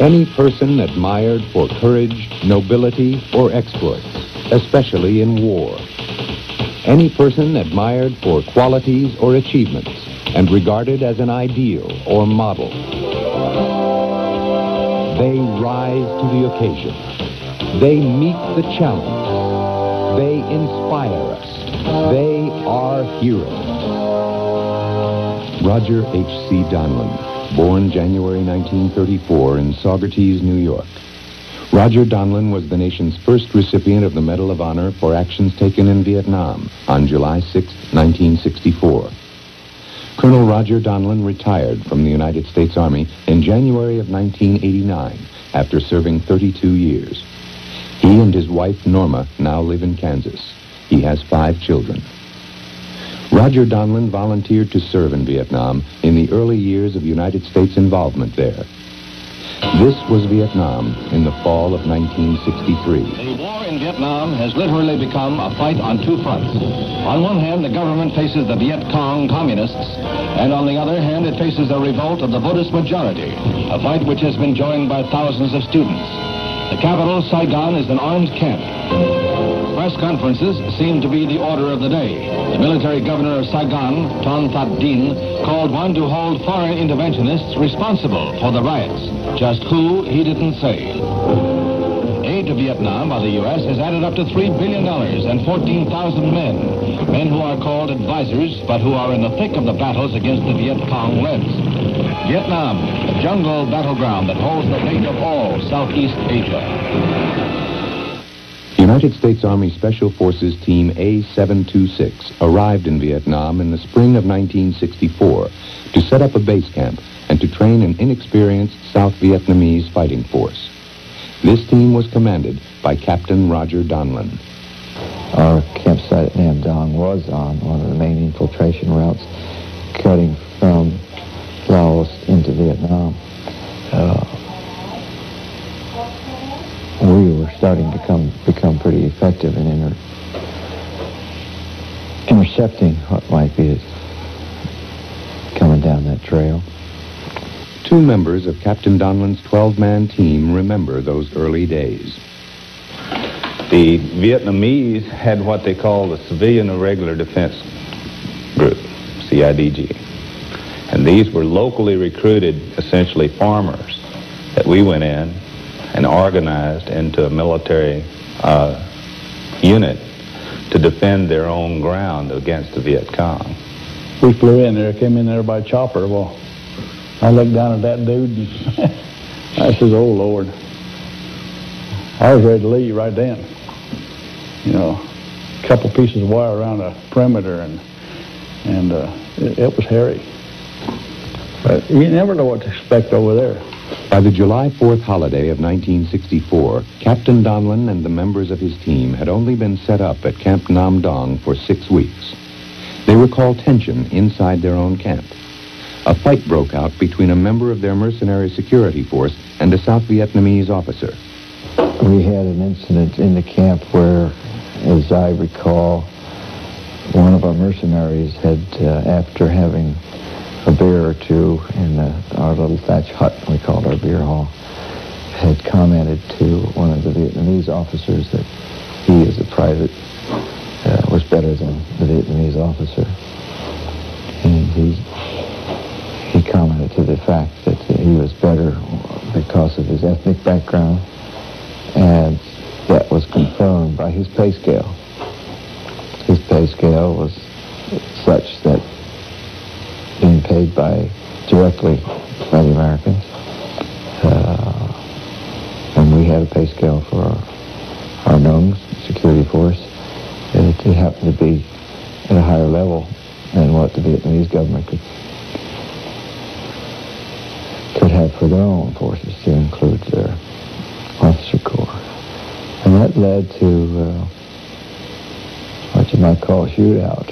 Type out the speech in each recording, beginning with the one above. Any person admired for courage, nobility, or exploits, especially in war. Any person admired for qualities or achievements and regarded as an ideal or model. They rise to the occasion. They meet the challenge. They inspire us. They are heroes. Roger H.C. Donlon, born January 1934 in Saugerties, New York. Roger Donlon was the nation's first recipient of the Medal of Honor for actions taken in Vietnam on July 6, 1964. Colonel Roger Donlon retired from the United States Army in January of 1989 after serving 32 years. He and his wife, Norma, now live in Kansas. He has 5 children. Roger Donlon volunteered to serve in Vietnam in the early years of United States involvement there. This was Vietnam in the fall of 1963. The war in Vietnam has literally become a fight on 2 fronts. On one hand, the government faces the Viet Cong communists, and on the other hand, it faces a revolt of the Buddhist majority, a fight which has been joined by thousands of students. The capital, Saigon, is an armed camp. Press conferences seem to be the order of the day. The military governor of Saigon, Ton Tat Dinh, called one to hold foreign interventionists responsible for the riots. Just who, he didn't say. Aid to Vietnam by the U.S. has added up to $3 billion and 14,000 men who are called advisors, but who are in the thick of the battles against the Viet Cong Reds. Vietnam, a jungle battleground that holds the fate of all Southeast Asia. United States Army Special Forces Team A-726 arrived in Vietnam in the spring of 1964 to set up a base camp and to train an inexperienced South Vietnamese fighting force. This team was commanded by Captain Roger Donlon. Our campsite at Nam Dong was on one of the main infiltration routes cutting from Laos into Vietnam. We were starting to become pretty effective in intercepting what might be coming down that trail. 2 members of Captain Donlon's 12-man team remember those early days. The Vietnamese had what they call the Civilian Irregular Defense Group, CIDG. And these were locally recruited, essentially farmers, that we went in and organized into a military unit to defend their own ground against the Viet Cong. We flew in there, came in there by chopper. Well, I looked down at that dude and I says, oh Lord, I was ready to leave right then. You know, a couple pieces of wire around a perimeter and it was hairy. But you never know what to expect over there. By the July 4th holiday of 1964, Captain Donlon and the members of his team had only been set up at Camp Nam Dong for 6 weeks. They recall tension inside their own camp. A fight broke out between a member of their mercenary security force and a South Vietnamese officer. We had an incident in the camp where, as I recall, one of our mercenaries had, after having a beer or two in our little thatch hut, we called our beer hall, had commented to one of the Vietnamese officers that he, as a private, was better than the Vietnamese officer. And he commented to the fact that he was better because of his ethnic background, and that was confirmed by his pay scale. His pay scale was such that being paid directly by the Americans. And we had a pay scale for our Nungs, security force. It happened to be at a higher level than what the Vietnamese government could have for their own forces, to include their officer corps. And that led to what you might call a shootout.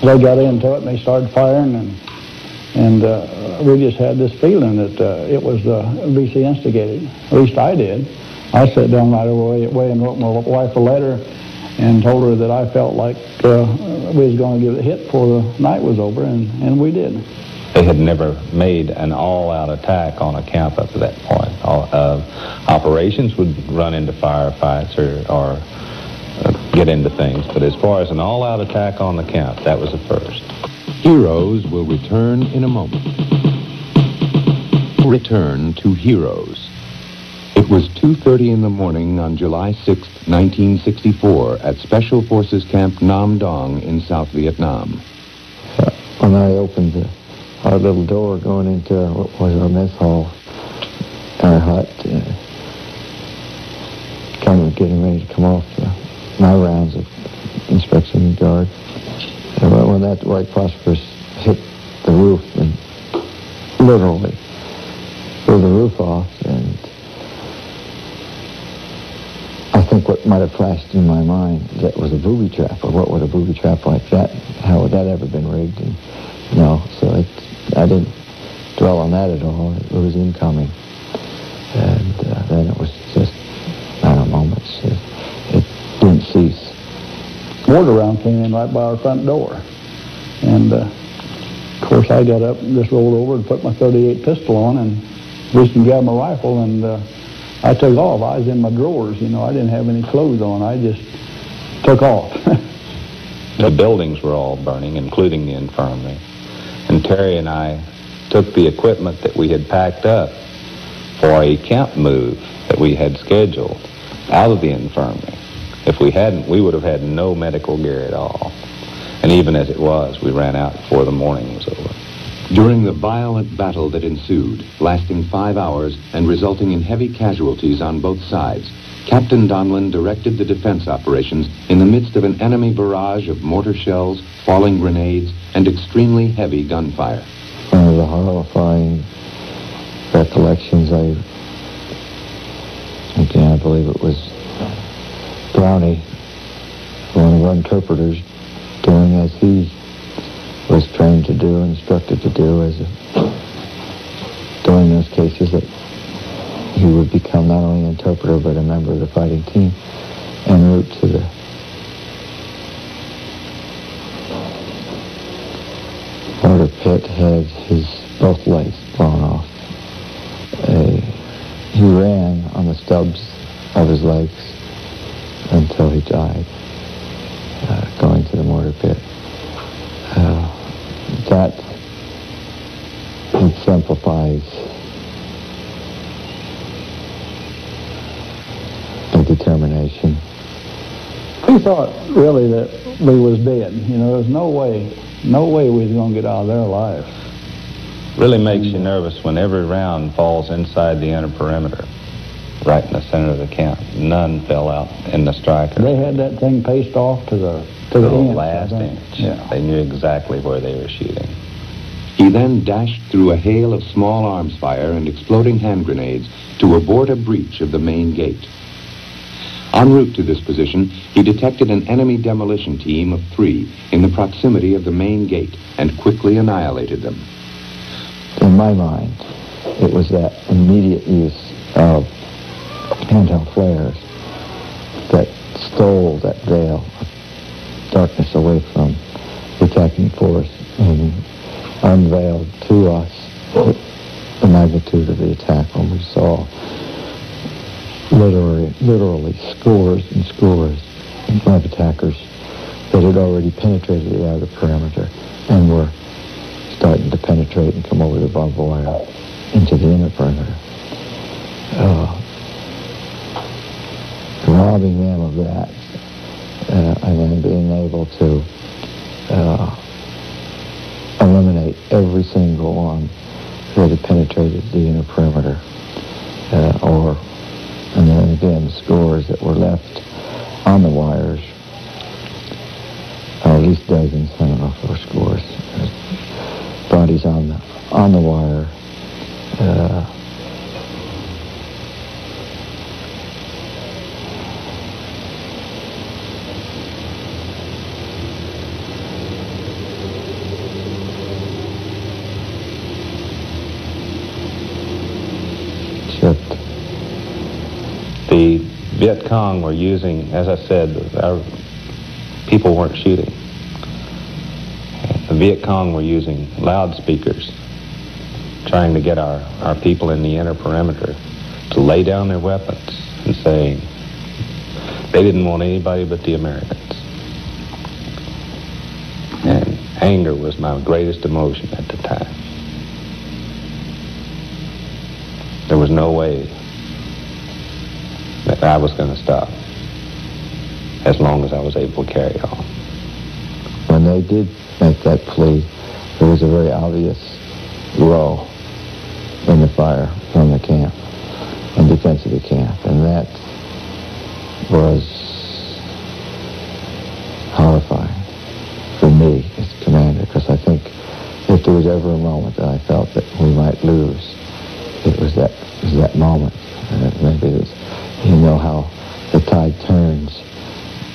They got into it and they started firing, and we just had this feeling that it was VC instigated. At least I did. I sat down right away and wrote my wife a letter and told her that I felt like we was going to give it a hit before the night was over, and we did. They had never made an all-out attack on a camp up to that point. All, operations would run into firefights or get into things, but as far as an all-out attack on the camp, that was the first. Heroes will return in a moment. Return to Heroes. It was 2:30 in the morning on July 6, 1964, at Special Forces Camp Nam Dong in South Vietnam. When I opened our little door going into what was our mess hall, our hut, kind of getting ready to come off my rounds of inspection and guard. And when that white phosphorus hit the roof, and literally blew the roof off, and I think what might have flashed in my mind that was a booby trap, or what would a booby trap like that, how would that ever been rigged? And, no, so I didn't dwell on that at all. It was incoming. And then it was just, I don't know, moments. It didn't cease. Mortar round came in right by our front door. And, of course, I got up and just rolled over and put my .38 pistol on and reached and grabbed my rifle. And I took off. I was in my drawers, you know. I didn't have any clothes on. I just took off. The buildings were all burning, including the infirmary. And Terry and I took the equipment that we had packed up for a camp move that we had scheduled out of the infirmary. If we hadn't, we would have had no medical gear at all. And even as it was, we ran out before the morning was over. During the violent battle that ensued, lasting 5 hours and resulting in heavy casualties on both sides, Captain Donlon directed the defense operations in the midst of an enemy barrage of mortar shells, falling grenades, and extremely heavy gunfire. One of the horrifying recollections, I believe it was Brownie, one of our interpreters, doing as he was trained to do, instructed to do, during those cases that he would become not only an interpreter, but a member of the fighting team en route to the mortar pit. Had his both legs blown off. He ran on the stubs of his legs until he died, going to the mortar pit. That exemplifies determination. We thought really that we was dead. You know, there was no way we was going to get out of there alive. Really makes you nervous when every round falls inside the inner perimeter, right in the center of the camp. None fell out in the striker. They had that thing paced off to the last inch. Yeah. They knew exactly where they were shooting. He then dashed through a hail of small arms fire and exploding hand grenades to abort a breach of the main gate. En route to this position, he detected an enemy demolition team of 3 in the proximity of the main gate and quickly annihilated them. In my mind, it was that immediate use of handheld flares that stole that veil of darkness away from the attacking force and unveiled to us the magnitude of the attack when we saw literally scores and scores of attackers that had already penetrated the outer perimeter and were starting to penetrate and come over the barbed wire into the inner perimeter. Robbing them of that, and then being able to eliminate every single one that had penetrated the inner perimeter, and then again, the scores that were left on the wires, or at least dozens, I don't know if there were scores, bodies on the wire, The Viet Cong were using, as I said, our people weren't shooting. The Viet Cong were using loudspeakers, trying to get our people in the inner perimeter to lay down their weapons and say they didn't want anybody but the Americans. And anger was my greatest emotion at the time. There was no way that I was going to stop as long as I was able to carry on. When they did make that plea, there was a very obvious lull in the fire from the camp, in defense of the camp, and that was horrifying for me as commander, because I think if there was ever a moment that I felt that we might lose, it was that moment. And it maybe was, you know, how the tide turns.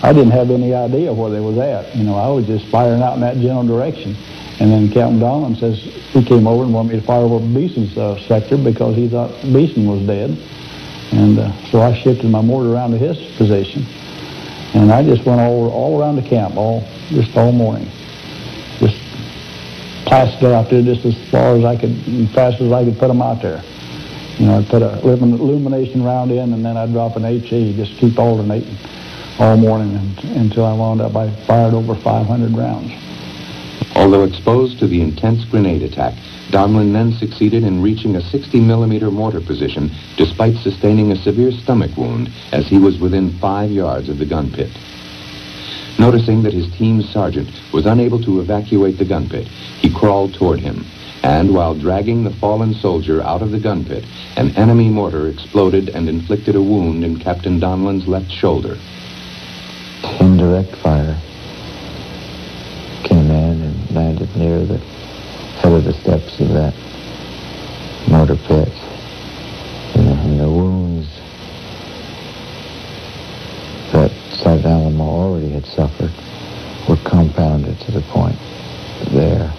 I didn't have any idea where they was at. You know, I was just firing out in that general direction. And then Captain Donlon says he came over and wanted me to fire over Beeson's sector because he thought Beeson was dead. And so I shifted my mortar around to his position. And I just went all around the camp, all morning. Just plastered out there just as far as I could, as fast as I could put them out there. You know, I'd put an illumination round in, and then I'd drop an HE, just keep alternating all morning until I wound up. I fired over 500 rounds. Although exposed to the intense grenade attack, Donlon then succeeded in reaching a 60mm mortar position despite sustaining a severe stomach wound as he was within 5 yards of the gun pit. Noticing that his team sergeant was unable to evacuate the gun pit, he crawled toward him, and while dragging the fallen soldier out of the gun pit, an enemy mortar exploded and inflicted a wound in Captain Donlon's left shoulder. Indirect fire came in and landed near the head of the steps of that mortar pit. And the wounds that St. Alamo already had suffered were compounded to the point there.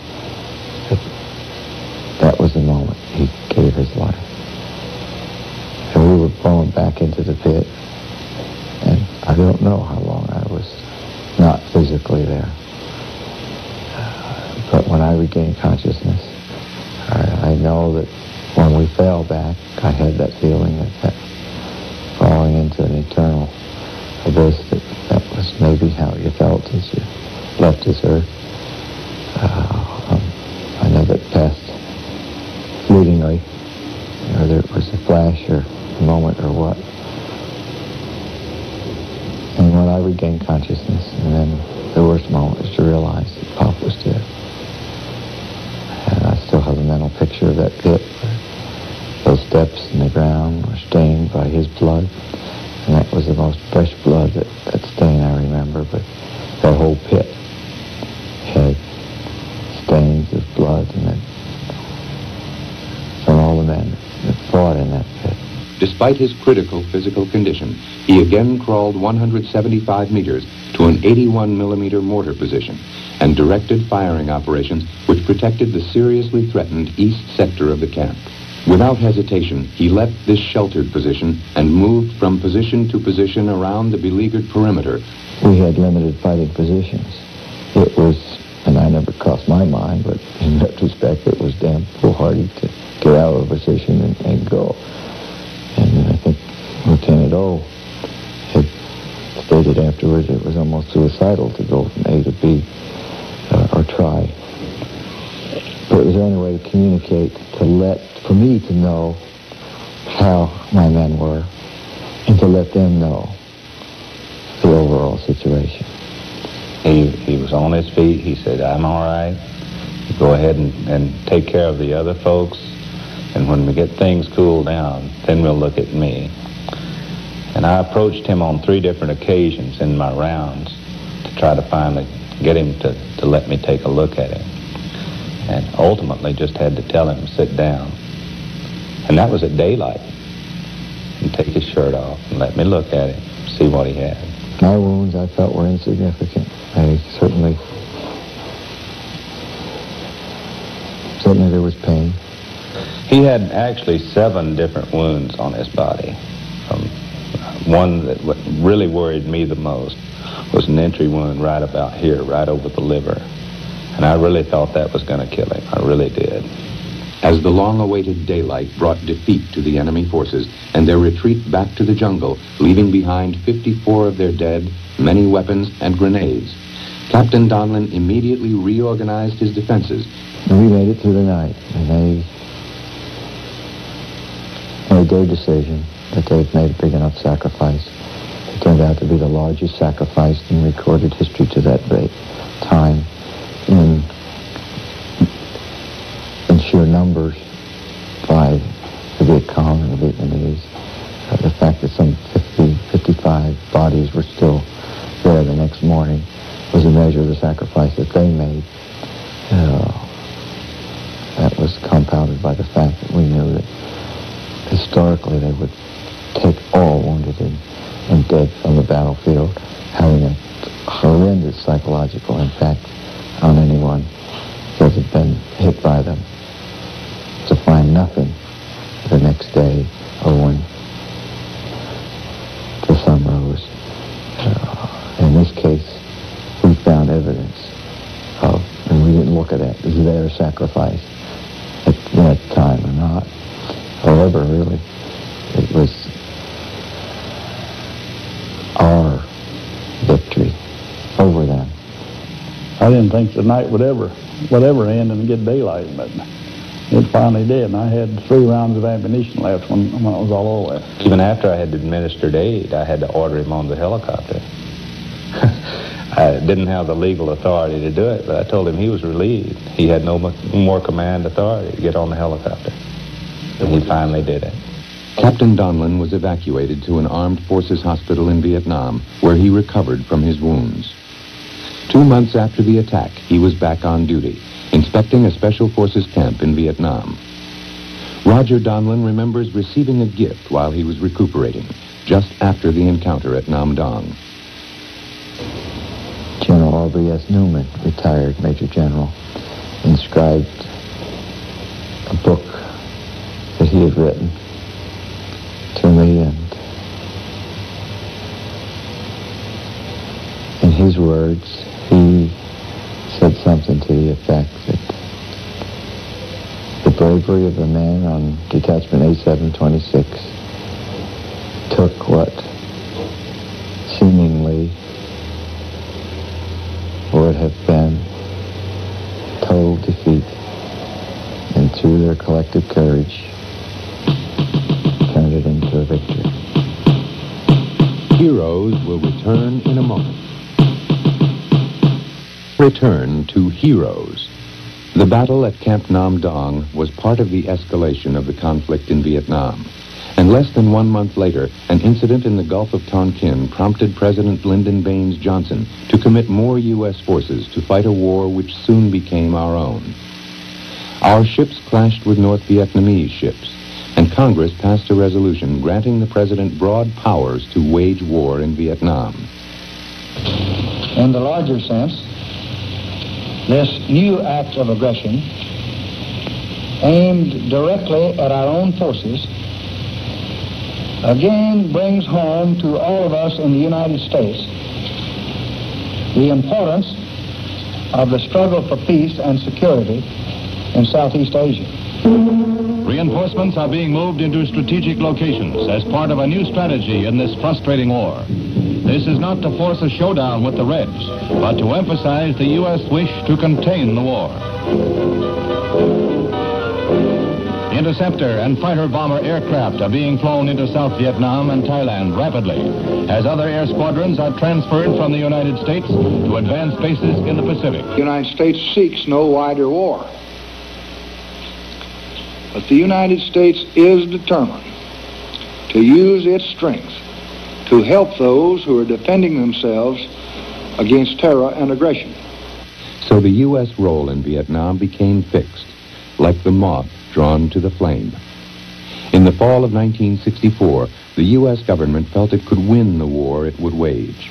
That was the moment he gave his life. And we were blown back into the pit, and I don't know how long I was not physically there. But when I regained consciousness, I know that when we fell back, I had that feeling that falling into an eternal abyss, that was maybe how you felt as you left this earth. I know that passed fleetingly, whether it was a flash or a moment or what. And when I regained consciousness, and then the worst moment was to realize that Pop was dead. And I still have a mental picture of that pit. Those steps in the ground were stained by his blood. And that was the most fresh blood, that stain I remember. But that whole pit had stains of blood in it from all the men that fought in that pit. Despite his critical physical condition, he again crawled 175 meters to an 81mm mortar position and directed firing operations which protected the seriously threatened east sector of the camp. Without hesitation, he left this sheltered position and moved from position to position around the beleaguered perimeter. We had limited fighting positions. It was, and I never crossed my mind, but in retrospect, it was damn foolhardy to get out of a position and go. And I think Lieutenant O had stated afterwards it was almost suicidal to go from A to B or try. But it was the only way to communicate, for me to know how my men were and to let them know the overall situation. He was on his feet. He said, "I'm all right. Go ahead and take care of the other folks. And when we get things cooled down, then we'll look at me." And I approached him on 3 different occasions in my rounds to try to finally get him to let me take a look at him. And ultimately just had to tell him, sit down. And that was at daylight. And take his shirt off and let me look at him, see what he had. My wounds, I felt, were insignificant. I certainly there was pain. He had actually 7 different wounds on his body. One that really worried me the most was an entry wound right about here, right over the liver. And I really thought that was going to kill him. I really did. As the long-awaited daylight brought defeat to the enemy forces and their retreat back to the jungle, leaving behind 54 of their dead, many weapons, and grenades, Captain Donlon immediately reorganized his defenses. And we made it through the night, and they made their decision that they've made a big enough sacrifice. It turned out to be the largest sacrifice in recorded history to that great time in sheer numbers by the Viet Cong and the Vietnamese. The fact that some 55 bodies were still there the next morning was a measure of the sacrifice that they made. That was compounded by the fact that we knew that historically they would take all wounded and dead from the battlefield, having a horrendous psychological impact on anyone that had been hit by them, to find nothing the next day or when the sun rose. In this case, we found evidence of, and we didn't look at it as their sacrifice at that time or not. However, really, it was our victory over them. I didn't think the night would ever end and get daylight, but it finally did, and I had 3 rounds of ammunition left when it was all over. Even after I had administered aid, I had to order him on the helicopter. I didn't have the legal authority to do it, but I told him he was relieved. He had no more command authority to get on the helicopter, and he finally did it. Captain Donlon was evacuated to an armed forces hospital in Vietnam, where he recovered from his wounds. 2 months after the attack, he was back on duty, inspecting a special forces camp in Vietnam. Roger Donlon remembers receiving a gift while he was recuperating, just after the encounter at Nam Dong. General R. B. S. Newman, retired Major General, inscribed a book that he had written to me, and in his words, he said something to the effect that the bravery of the man on Detachment A-726 took what seemingly would have been total defeat, and through their collective courage turned it into a victory. Heroes will return in a moment. Return to Heroes. The battle at Camp Nam Dong was part of the escalation of the conflict in Vietnam. And less than 1 month later, an incident in the Gulf of Tonkin prompted President Lyndon Baines Johnson to commit more U.S. forces to fight a war which soon became our own. Our ships clashed with North Vietnamese ships, and Congress passed a resolution granting the president broad powers to wage war in Vietnam. In the larger sense, this new act of aggression, aimed directly at our own forces, again brings home to all of us in the United States the importance of the struggle for peace and security in Southeast Asia. Reinforcements are being moved into strategic locations as part of a new strategy in this frustrating war. This is not to force a showdown with the Reds, but to emphasize the U.S. wish to contain the war. Interceptor and fighter-bomber aircraft are being flown into South Vietnam and Thailand rapidly, as other air squadrons are transferred from the United States to advanced bases in the Pacific. The United States seeks no wider war, but the United States is determined to use its strength to help those who are defending themselves against terror and aggression. So the U.S. role in Vietnam became fixed, like the moth drawn to the flame. In the fall of 1964, the U.S. government felt it could win the war it would wage,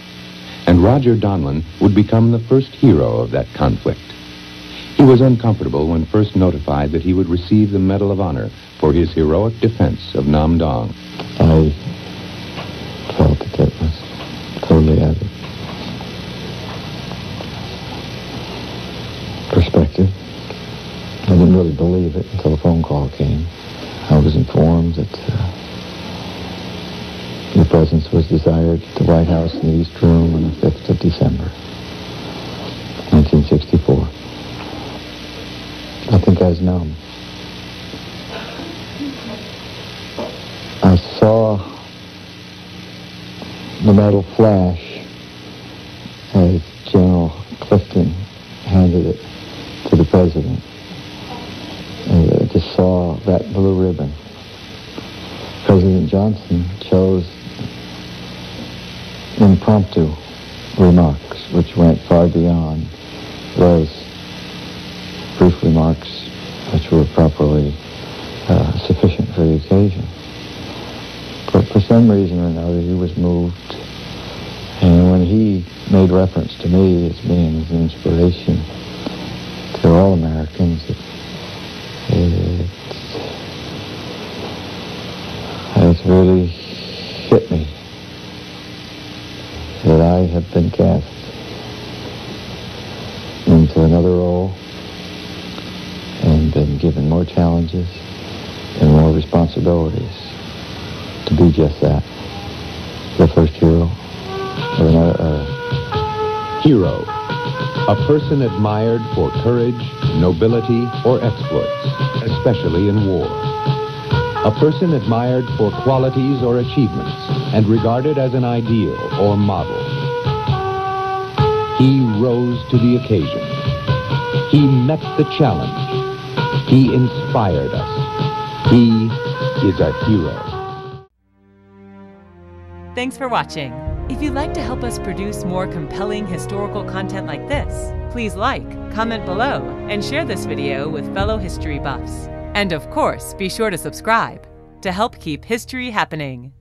and Roger Donlon would become the first hero of that conflict. He was uncomfortable when first notified that he would receive the Medal of Honor for his heroic defense of Nam Dong. I felt that it was totally out of didn't believe it until a phone call came. I was informed that your presence was desired at the White House in the East Room on the 5th of December, 1964. I think I was numb. I saw the metal flash as General Clifton handed it to the President. And I just saw that blue ribbon. President Johnson chose impromptu remarks, which went far beyond those brief remarks which were properly sufficient for the occasion. But for some reason or another, he was moved. And when he made reference to me as being his inspiration to all Americans, it really hit me that I have been cast into another role and been given more challenges and more responsibilities to be just that, the first hero of another era. Hero, a person admired for courage, nobility, or exploits, especially in war. A person admired for qualities or achievements and regarded as an ideal or model. He rose to the occasion. He met the challenge. He inspired us. He is a hero. Thanks for watching. If you'd like to help us produce more compelling historical content like this, please like, comment below, and share this video with fellow history buffs. And of course, be sure to subscribe to help keep history happening.